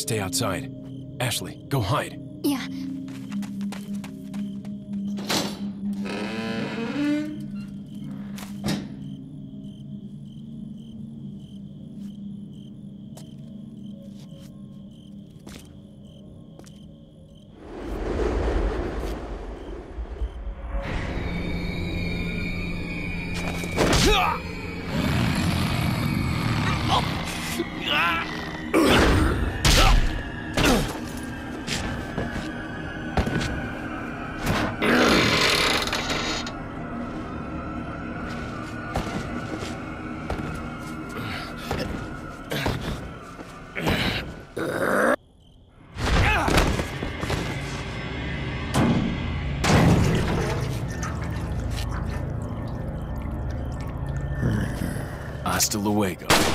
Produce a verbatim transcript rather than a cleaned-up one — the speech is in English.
stay outside. Ashley, go hide. Yeah. Hasta luego.